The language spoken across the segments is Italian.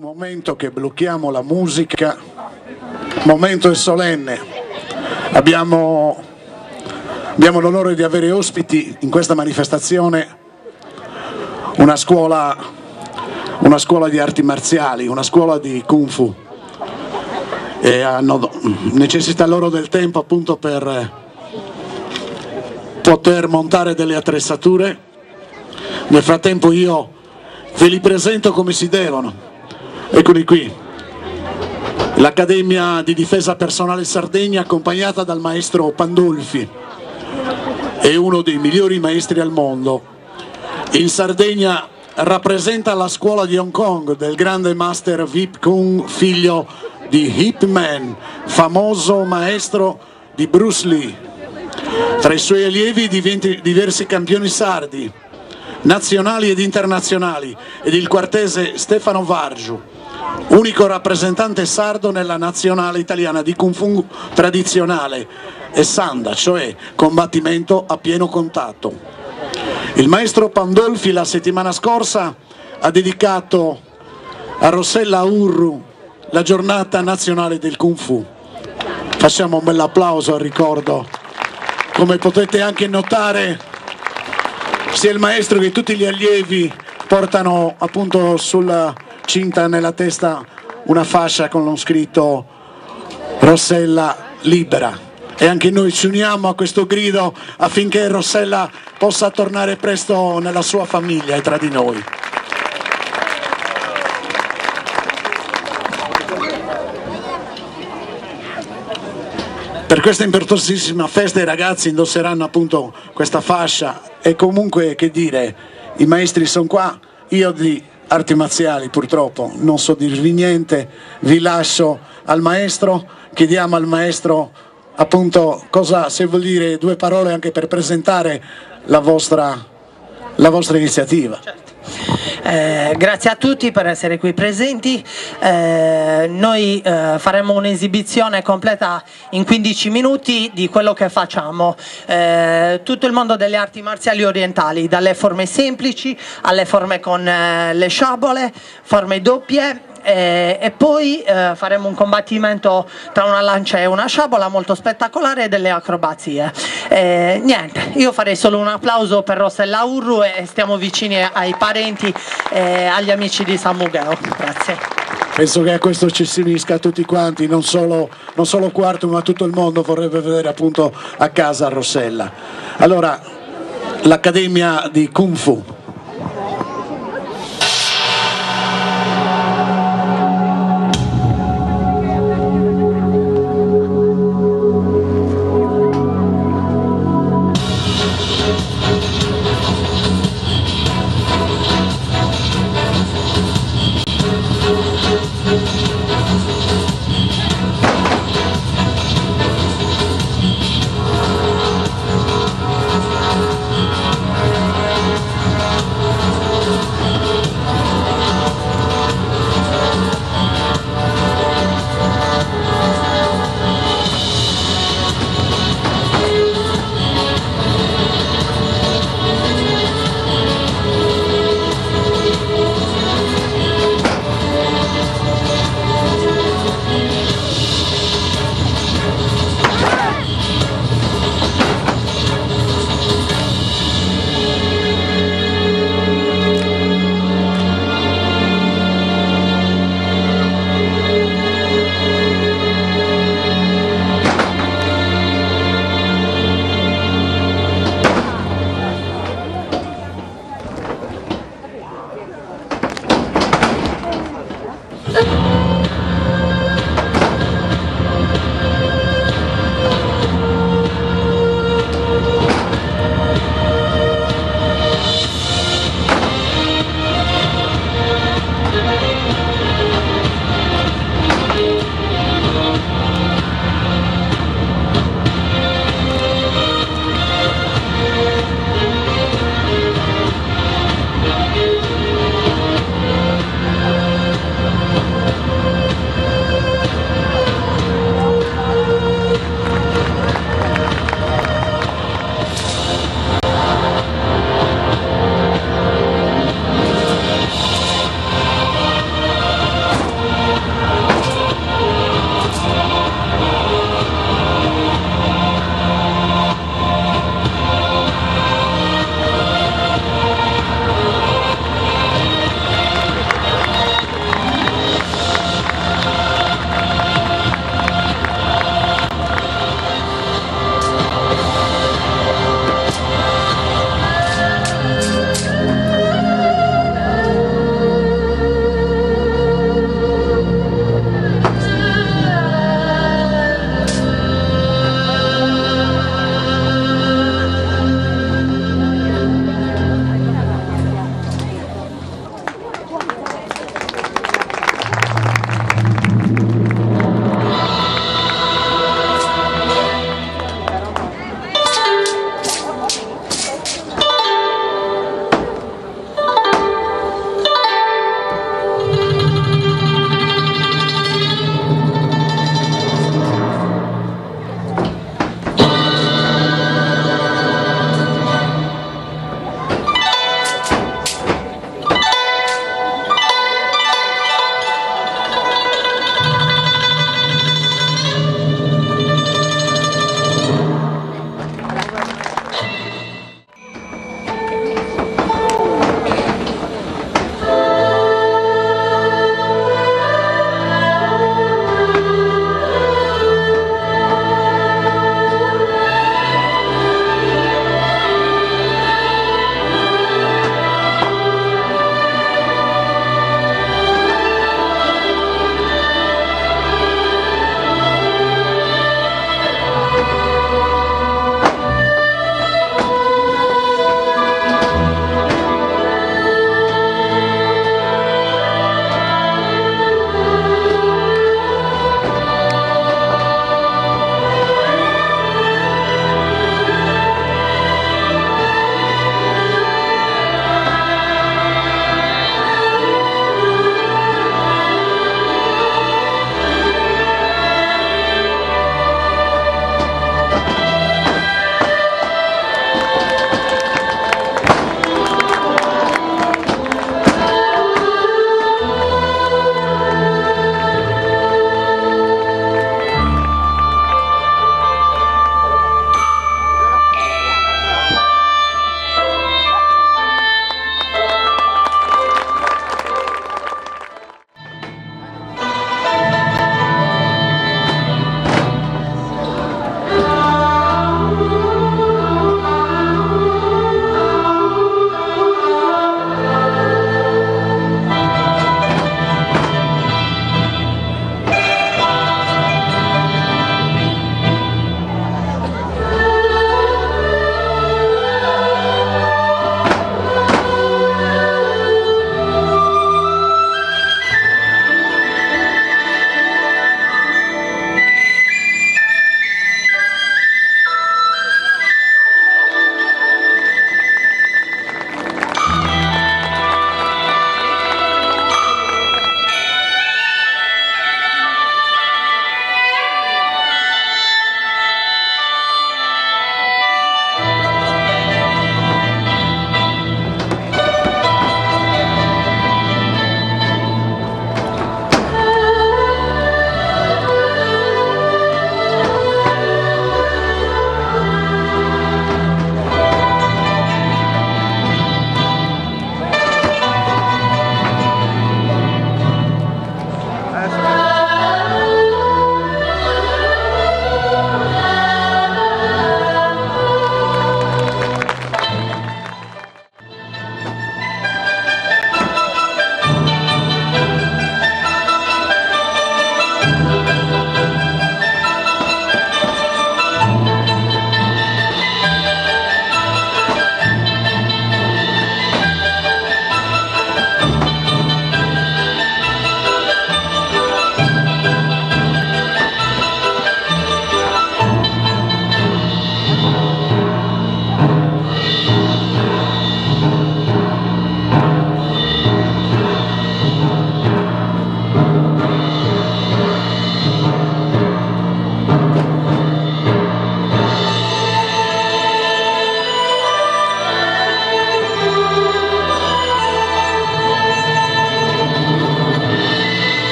un momento che blocchiamo la musica, il momento è solenne, abbiamo l'onore di avere ospiti in questa manifestazione una scuola di arti marziali, una scuola di Kung Fu, e hanno necessità loro del tempo appunto per poter montare delle attrezzature. Nel frattempo io ve li presento come si devono. Eccoli qui, l'Accademia di Difesa Personale Sardegna, accompagnata dal maestro Pandolfi, è uno dei migliori maestri al mondo. In Sardegna rappresenta la scuola di Hong Kong del grande master Vip Kung, figlio di Hip Man, famoso maestro di Bruce Lee. Tra i suoi allievi diversi campioni sardi, nazionali ed internazionali, ed il quartese Stefano Vargiù, unico rappresentante sardo nella nazionale italiana di Kung Fu tradizionale e sanda, cioè combattimento a pieno contatto. Il maestro Pandolfi la settimana scorsa ha dedicato a Rossella Urru la giornata nazionale del Kung Fu. Facciamo un bel applauso al ricordo. Come potete anche notare, sia il maestro che tutti gli allievi portano appunto sulla cinta, nella testa, una fascia con lo scritto Rossella libera. E anche noi ci uniamo a questo grido affinché Rossella possa tornare presto nella sua famiglia e tra di noi. Per questa importantissima festa i ragazzi indosseranno appunto questa fascia, e comunque, che dire, i maestri sono qua. Io di arti marziali purtroppo non so dirvi niente, vi lascio al maestro. Chiediamo al maestro appunto cosa, se vuol dire due parole anche per presentare la vostra iniziativa. Certo. Grazie a tutti per essere qui presenti. Noi faremo un'esibizione completa in 15 minuti di quello che facciamo, tutto il mondo delle arti marziali orientali, dalle forme semplici alle forme con le sciabole, forme doppie, e poi faremo un combattimento tra una lancia e una sciabola molto spettacolare e delle acrobazie. Niente, io farei solo un applauso per Rossella Urru, e stiamo vicini ai parenti e agli amici di Samugheo. Grazie. Penso che a questo ci si unisca tutti quanti, non solo Quartum, ma tutto il mondo vorrebbe vedere appunto a casa Rossella. Allora, l'Accademia di Kung Fu.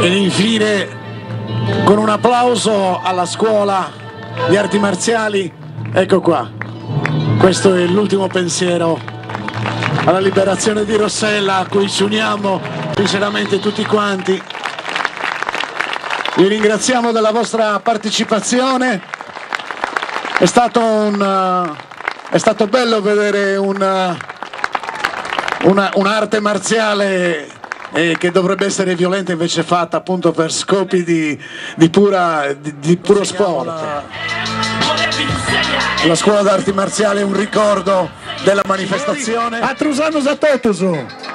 ed infine con un applauso alla scuola di arti marziali. Ecco qua, questo è l'ultimo pensiero alla liberazione di Rossella, a cui ci uniamo sinceramente tutti quanti. Vi ringraziamo della vostra partecipazione, è stato bello vedere un'arte marziale che dovrebbe essere violenta, invece fatta appunto per scopi di puro sport. La scuola d'arti marziali è un ricordo della manifestazione a Trusano Zapatoso.